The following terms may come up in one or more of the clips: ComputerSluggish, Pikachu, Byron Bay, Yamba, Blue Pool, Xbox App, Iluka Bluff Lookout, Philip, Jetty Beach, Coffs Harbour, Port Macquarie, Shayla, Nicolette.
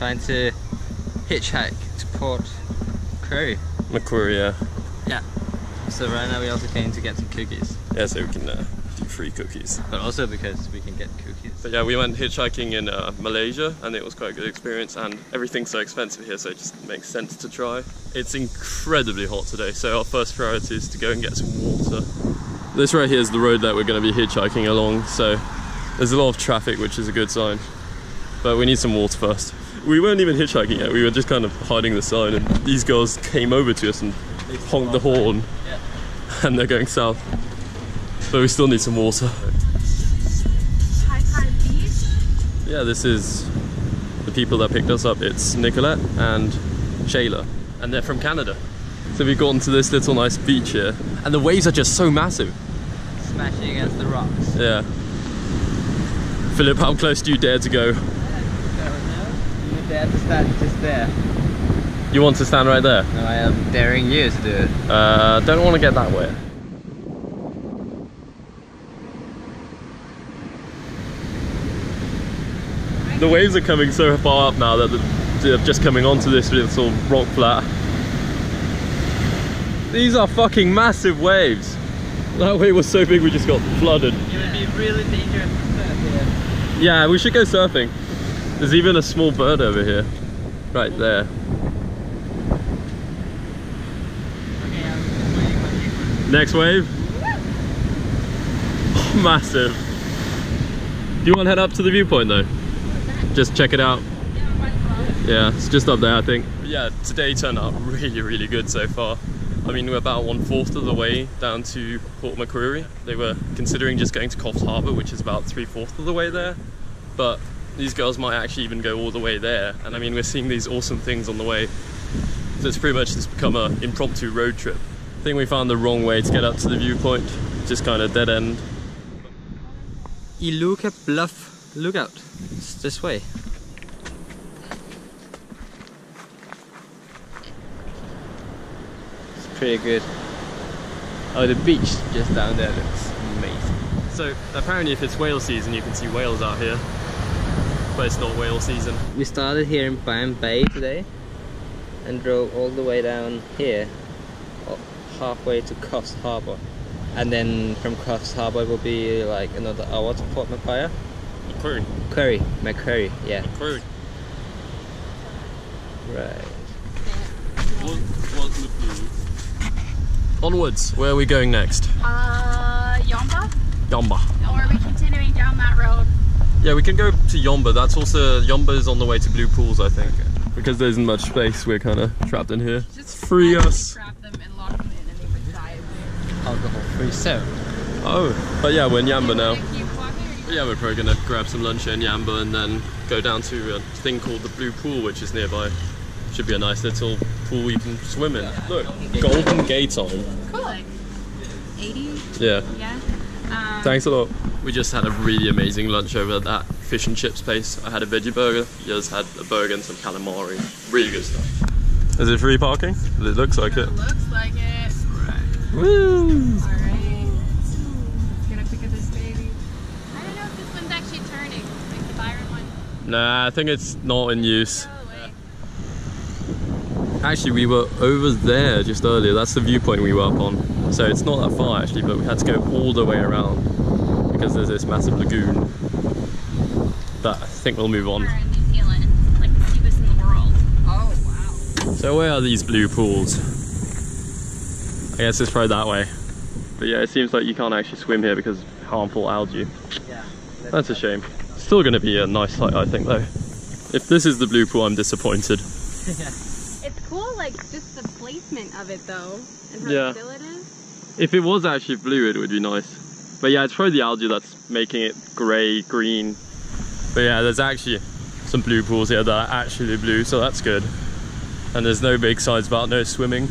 trying to hitchhike to Port Macquarie. Macquarie, yeah. Yeah. So right now we also came to get some cookies. Yeah, so we can do free cookies. But also because we can get cookies. But yeah, we went hitchhiking in Malaysia and it was quite a good experience, and everything's so expensive here, so it just makes sense to try. It's incredibly hot today, so our first priority is to go and get some water. This right here is the road that we're going to be hitchhiking along, so there's a lot of traffic, which is a good sign. But we need some water first. We weren't even hitchhiking yet, we were just kind of hiding the sign, and these girls came over to us and honked the horn. Yeah. And they're going south. But we still need some water. Yeah, this is the people that picked us up. It's Nicolette and Shayla, and they're from Canada. So we've gotten to this little nice beach here, and the waves are just so massive. Smashing against the rocks. Yeah. Philip, how close do you dare to go? I don't know. You dare to stand just there. You want to stand right there? No, I am daring you to do it. Don't want to get that way. The waves are coming so far up now that they're just coming onto this little rock flat. These are fucking massive waves. That wave was so big we just got flooded. It would be really dangerous to surf here. Yeah, we should go surfing. There's even a small bird over here. Right there. Next wave. Oh, massive. Do you want to head up to the viewpoint though? Just check it out. Yeah, it's just up there I think. Yeah, today turned out really, really good so far. I mean, we're about 1/4 of the way down to Port Macquarie. They were considering just going to Coffs Harbour, which is about 3/4 of the way there. But these girls might actually even go all the way there. And I mean, we're seeing these awesome things on the way. So it's pretty much just become an impromptu road trip. I think we found the wrong way to get up to the viewpoint, just kind of dead end. Iluka Bluff Lookout, it's this way. It's pretty good. Oh, the beach just down there looks amazing. So apparently if it's whale season you can see whales out here, but it's not whale season. We started here in Byron Bay today and drove all the way down here, halfway to Coffs Harbour, and then from Coffs Harbour it will be like another hour to Port Macquarie. Macquarie? Macquarie, Macquarie, yeah. Macquarie. Right. What's the blue? Onwards, where are we going next? Yamba? Yamba. Or are we continuing down that road? Yeah, we can go to Yamba. That's also, Yamba is on the way to Blue Pools, I think. Okay. Because there isn't much space, we're kind of trapped in here. Just free us. Alcohol-free soap. Oh, but yeah, we're in Yamba now. Yeah, we're probably gonna grab some lunch in Yamba and then go down to a thing called the Blue Pool, which is nearby. Should be a nice little pool you can swim in. Look, Golden Gay time. Cool, like 80? Yeah. Yeah. Thanks a lot. We just had a really amazing lunch over at that fish and chips place. I had a veggie burger. You just had a burger and some calamari. Really good stuff. Is it free parking? It looks like it. It looks like it. Woo! Alright, gonna pick up this baby. I don't know if this one's actually turning, like the Byron one. Nah, I think it's not in use. Actually, we were over there just earlier, that's the viewpoint we were up on. So it's not that far actually, but we had to go all the way around because there's this massive lagoon. But I think we'll move on. We're in New Zealand, like the deepest in the world. Oh, wow. So where are these blue pools? I guess it's probably that way. But yeah, it seems like you can't actually swim here because of harmful algae. Yeah. That's a shame. Still gonna be a nice sight I think though. If this is the blue pool, I'm disappointed. Yeah. It's cool, like just the placement of it though, and how still it is. If it was actually blue, it would be nice. But yeah, it's probably the algae that's making it grey, green. But yeah, there's actually some blue pools here that are actually blue, so that's good. And there's no big signs about no swimming.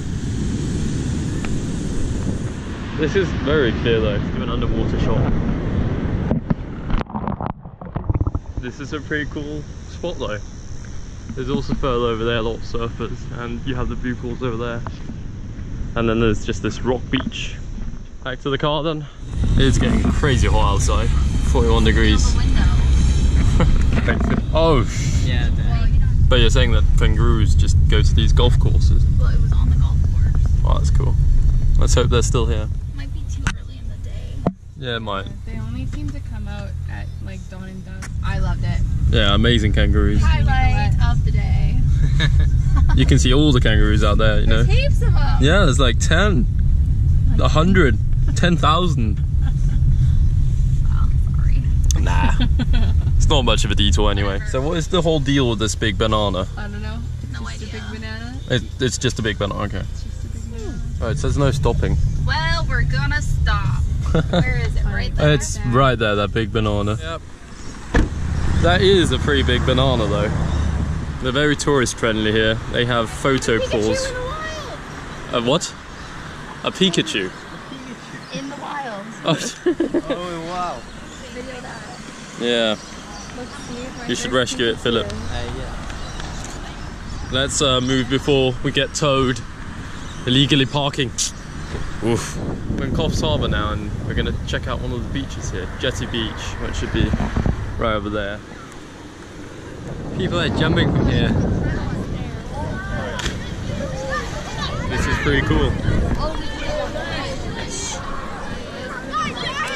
This is very clear though, let's do an underwater shot. This is a pretty cool spot though. There's also further over there a lot of surfers, and you have the blue pools over there. And then there's just this rock beach. Back to the car then. It's getting crazy hot outside, 41 degrees. Oh, yeah, But you're saying that kangaroos just go to these golf courses? Well, it was on the golf course. Oh, that's cool. Let's hope they're still here. It might be too early in the day. Yeah, it might. They only seem to come out at like dawn and dusk. I loved it. Yeah, amazing kangaroos. Highlight of the day. You can see all the kangaroos out there, you know. There's heaps of them. Yeah, there's like 10, 100, 10,000. Oh, sorry. Nah. It's not much of a detour anyway. So what is the whole deal with this big banana? I don't know. No idea. Just a big banana? It's just a big banana, okay. It's just a big banana. Alright, so there's no stopping. Well, we're gonna stop. Where is it? Right there? It's right there, that big banana. Yep. That is a pretty big banana though. They're very tourist friendly here. They have photo calls. A what? A Pikachu. In the wild. Oh, oh wow. Video that. Yeah. You should rescue it, Philip. Yeah. Let's move before we get towed. Illegally parking. Oof. We're in Coffs Harbour now and we're going to check out one of the beaches here. Jetty Beach, which should be right over there. People are jumping from here. This is pretty cool.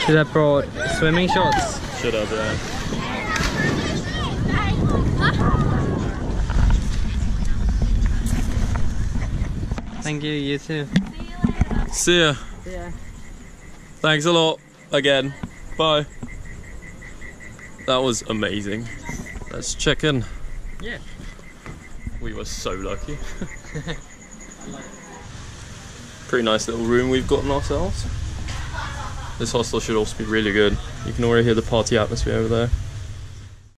Should have brought swimming shorts. Should have, yeah. Thank you, you too. See ya. See ya. Thanks a lot again. Bye. That was amazing. Let's check in. Yeah. We were so lucky. Pretty nice little room we've gotten ourselves. This hostel should also be really good. You can already hear the party atmosphere over there.